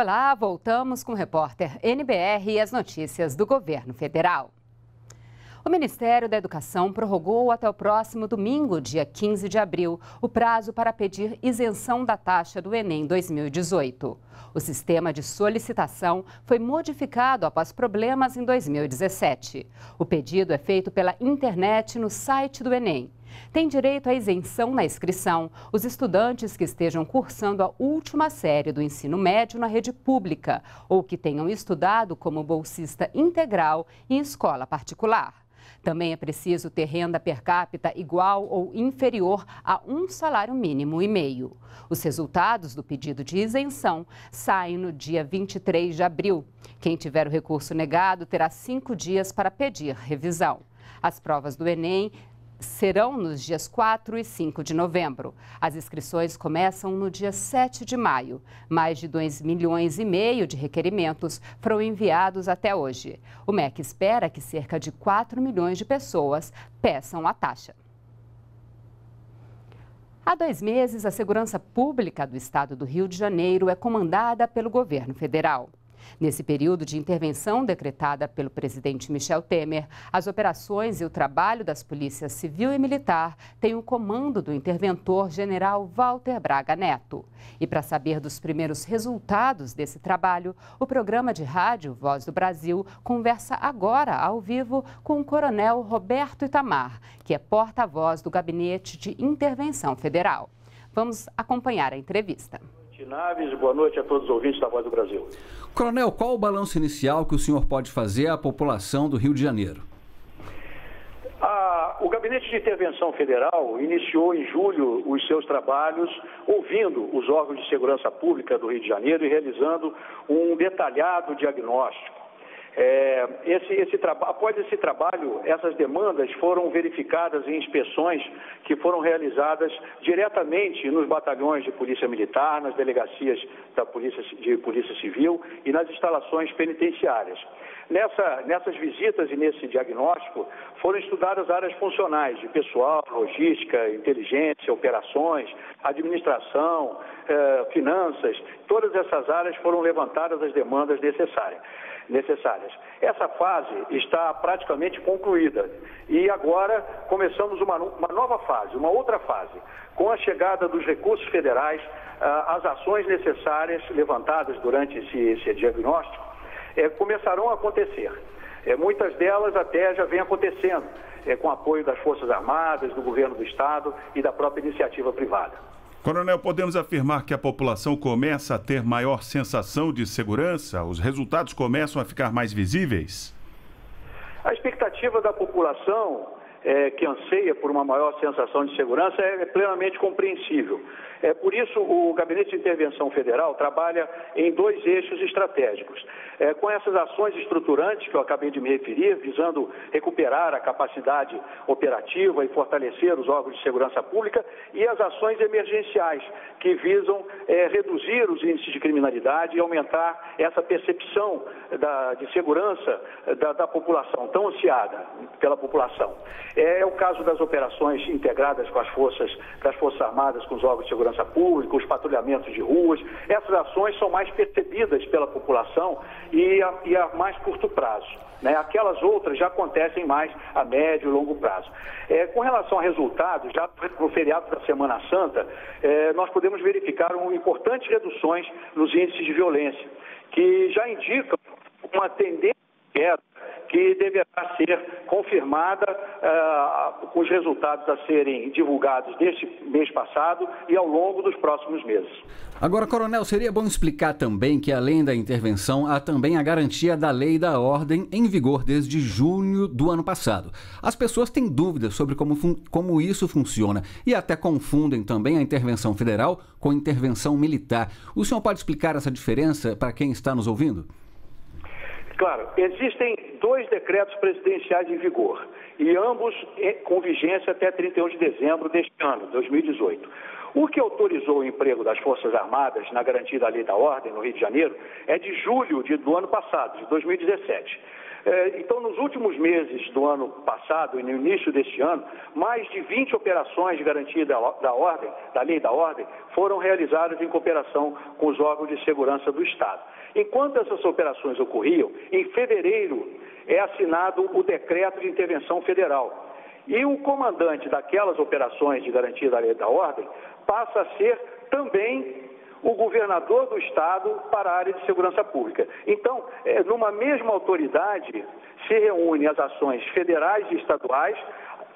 Olá, voltamos com o repórter NBR e as notícias do governo federal. O Ministério da Educação prorrogou até o próximo domingo, dia 15 de abril, o prazo para pedir isenção da taxa do Enem 2018. O sistema de solicitação foi modificado após problemas em 2017. O pedido é feito pela internet no site do Enem. Tem direito à isenção na inscrição os estudantes que estejam cursando a última série do ensino médio na rede pública ou que tenham estudado como bolsista integral em escola particular. Também é preciso ter renda per capita igual ou inferior a um salário mínimo e meio. Os resultados do pedido de isenção saem no dia 23 de abril. Quem tiver o recurso negado terá 5 dias para pedir revisão. As provas do Enem serão nos dias 4 e 5 de novembro. As inscrições começam no dia 7 de maio. Mais de 2 milhões e meio de requerimentos foram enviados até hoje. O MEC espera que cerca de 4 milhões de pessoas peçam a taxa. Há 2 meses, a segurança pública do estado do Rio de Janeiro é comandada pelo governo federal. Nesse período de intervenção decretada pelo presidente Michel Temer, as operações e o trabalho das polícias civil e militar têm o comando do interventor general Walter Braga Neto. E para saber dos primeiros resultados desse trabalho, o programa de rádio Voz do Brasil conversa agora, ao vivo, com o Coronel Roberto Itamar, que é porta-voz do Gabinete de Intervenção Federal. Vamos acompanhar a entrevista. Naves, boa noite a todos os ouvintes da Voz do Brasil. Coronel, qual o balanço inicial que o senhor pode fazer à população do Rio de Janeiro? O Gabinete de Intervenção Federal iniciou em julho os seus trabalhos ouvindo os órgãos de segurança pública do Rio de Janeiro e realizando um detalhado diagnóstico. Após esse trabalho, essas demandas foram verificadas em inspeções que foram realizadas diretamente nos batalhões de polícia militar, nas delegacias de polícia civil e nas instalações penitenciárias. Nessas visitas e nesse diagnóstico foram estudadas áreas funcionais de pessoal, logística, inteligência, operações, administração, finanças. Todas essas áreas foram levantadas as demandas necessárias. Essa fase está praticamente concluída e agora começamos uma nova fase, uma outra fase, com a chegada dos recursos federais. As ações necessárias levantadas durante esse diagnóstico começarão a acontecer. Muitas delas até já vem acontecendo, com apoio das Forças Armadas, do Governo do Estado e da própria iniciativa privada. Coronel, podemos afirmar que a população começa a ter maior sensação de segurança? Os resultados começam a ficar mais visíveis? A expectativa da população, que anseia por uma maior sensação de segurança, é plenamente compreensível. Por isso, o Gabinete de Intervenção Federal trabalha em 2 eixos estratégicos. Com essas ações estruturantes que eu acabei de me referir, visando recuperar a capacidade operativa e fortalecer os órgãos de segurança pública, e as ações emergenciais, que visam reduzir os índices de criminalidade e aumentar essa percepção de segurança da população, tão ansiada pela população. É o caso das operações integradas com as Forças Armadas, com os órgãos de segurança pública, os patrulhamentos de ruas. Essas ações são mais percebidas pela população e a mais curto prazo, né? Aquelas outras já acontecem mais a médio e longo prazo. Com relação a resultados, já no feriado da Semana Santa, nós podemos verificar importantes reduções nos índices de violência, que já indicam uma tendência de queda que deverá ser confirmada com os resultados a serem divulgados deste mês passado e ao longo dos próximos meses. Agora, Coronel, seria bom explicar também que, além da intervenção, há também a garantia da lei da ordem em vigor desde junho do ano passado. As pessoas têm dúvidas sobre como isso funciona e até confundem também a intervenção federal com a intervenção militar. O senhor pode explicar essa diferença para quem está nos ouvindo? Claro, existem 2 decretos presidenciais em vigor e ambos com vigência até 31 de dezembro deste ano, 2018. O que autorizou o emprego das Forças Armadas na garantia da lei da ordem no Rio de Janeiro é de julho do ano passado, de 2017. Então, nos últimos meses do ano passado e no início deste ano, mais de 20 operações de garantia da lei da ordem foram realizadas em cooperação com os órgãos de segurança do Estado. Enquanto essas operações ocorriam, em fevereiro é assinado o Decreto de Intervenção Federal. E o comandante daquelas operações de garantia da lei da ordem passa a ser também o governador do Estado para a área de segurança pública. Então, numa mesma autoridade, se reúnem as ações federais e estaduais,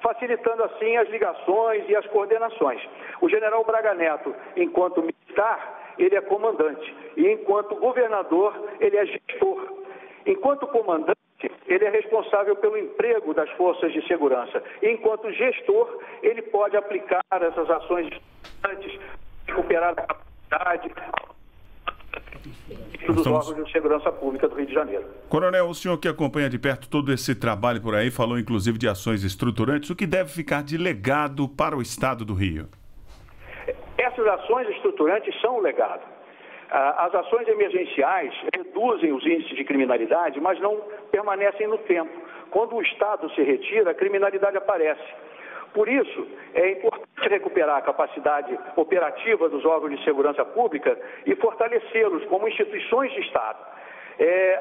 facilitando assim as ligações e as coordenações. O general Braga Neto, enquanto militar, ele é comandante. E enquanto governador, ele é gestor. Enquanto comandante, ele é responsável pelo emprego das forças de segurança. E enquanto gestor, ele pode aplicar essas ações antes, recuperar a capacidade dos órgãos de segurança pública do Rio de Janeiro. Coronel, o senhor que acompanha de perto todo esse trabalho por aí, falou inclusive de ações estruturantes, o que deve ficar de legado para o Estado do Rio? Essas ações estruturantes são o legado. As ações emergenciais reduzem os índices de criminalidade, mas não permanecem no tempo. Quando o Estado se retira, a criminalidade aparece. Por isso, é importante recuperar a capacidade operativa dos órgãos de segurança pública e fortalecê-los como instituições de Estado.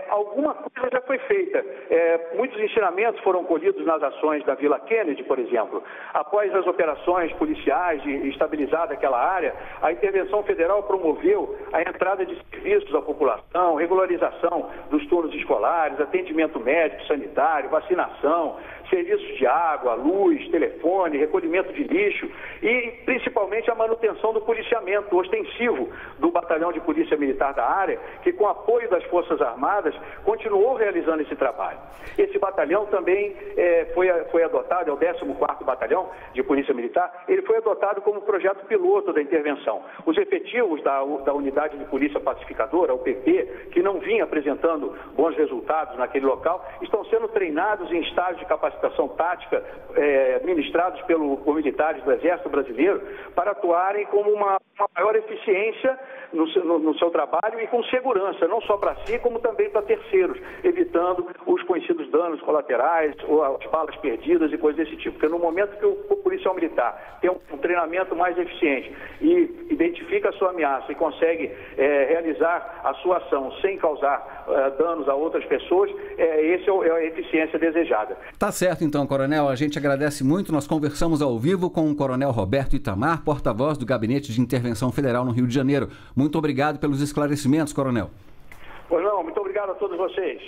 Alguma coisa já foi feita. Muitos ensinamentos foram colhidos nas ações da Vila Kennedy, por exemplo. Após as operações policiais de estabilizar aquela área, a intervenção federal promoveu a entrada de serviços à população, regularização dos turnos escolares, atendimento médico, sanitário, vacinação, serviços de água, luz, telefone, recolhimento de lixo e, principalmente, a manutenção do policiamento ostensivo do Batalhão de Polícia Militar da área, que, com apoio das Forças Armadas, continuou realizando esse trabalho. Esse batalhão também foi adotado, é o 14º Batalhão de Polícia Militar, ele foi adotado como projeto piloto da intervenção. Os efetivos da Unidade de Polícia Pacificadora, a UPP, que não vinha apresentando bons resultados naquele local, estão sendo treinados em estágios de capacitação tática ministrados por militares do Exército Brasileiro para atuarem como uma maior eficiência no seu trabalho e com segurança, não só para si, como também para terceiros, evitando os conhecidos danos colaterais ou as balas perdidas e coisas desse tipo. Porque no momento que o policial militar tem um treinamento mais eficiente e identifica a sua ameaça e consegue realizar a sua ação sem causar danos a outras pessoas, essa é a eficiência desejada. Tá certo. Então, Coronel, a gente agradece muito. Nós conversamos ao vivo com o Coronel Roberto Itamar, porta-voz do Gabinete de Intervenção Federal no Rio de Janeiro. Muito obrigado pelos esclarecimentos, Coronel. Pois não, muito obrigado a todos vocês.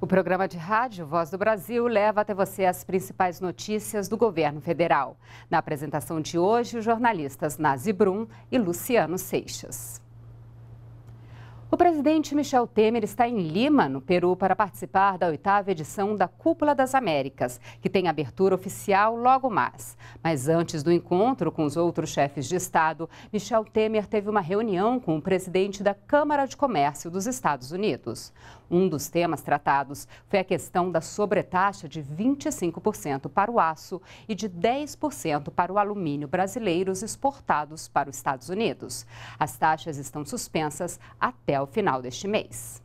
O programa de rádio Voz do Brasil leva até você as principais notícias do governo federal. Na apresentação de hoje, os jornalistas Nazi Brum e Luciano Seixas. O presidente Michel Temer está em Lima, no Peru, para participar da 8ª edição da Cúpula das Américas, que tem abertura oficial logo mais. Mas antes do encontro com os outros chefes de Estado, Michel Temer teve uma reunião com o presidente da Câmara de Comércio dos Estados Unidos. Um dos temas tratados foi a questão da sobretaxa de 25% para o aço e de 10% para o alumínio brasileiros exportados para os Estados Unidos. As taxas estão suspensas até ao final deste mês.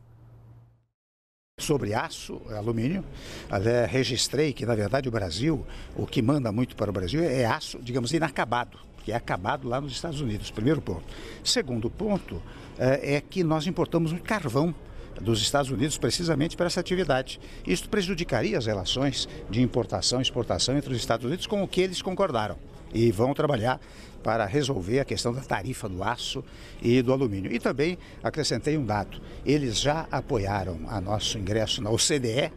Sobre aço, alumínio, até registrei que, na verdade, o Brasil, o que manda muito para o Brasil é aço, digamos, inacabado, que é acabado lá nos Estados Unidos, primeiro ponto. Segundo ponto é que nós importamos um carvão dos Estados Unidos precisamente para essa atividade. Isso prejudicaria as relações de importação e exportação entre os Estados Unidos, com o que eles concordaram. E vão trabalhar para resolver a questão da tarifa do aço e do alumínio. E também acrescentei um dado, eles já apoiaram o nosso ingresso na OCDE,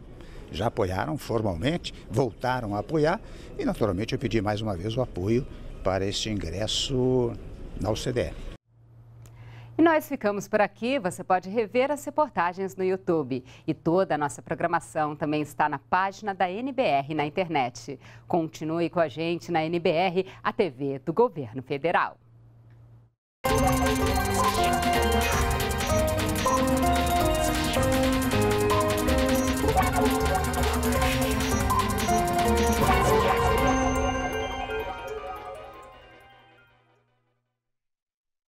já apoiaram formalmente, voltaram a apoiar e naturalmente eu pedi mais uma vez o apoio para este ingresso na OCDE. E nós ficamos por aqui, você pode rever as reportagens no YouTube. E toda a nossa programação também está na página da NBR na internet. Continue com a gente na NBR, a TV do Governo Federal.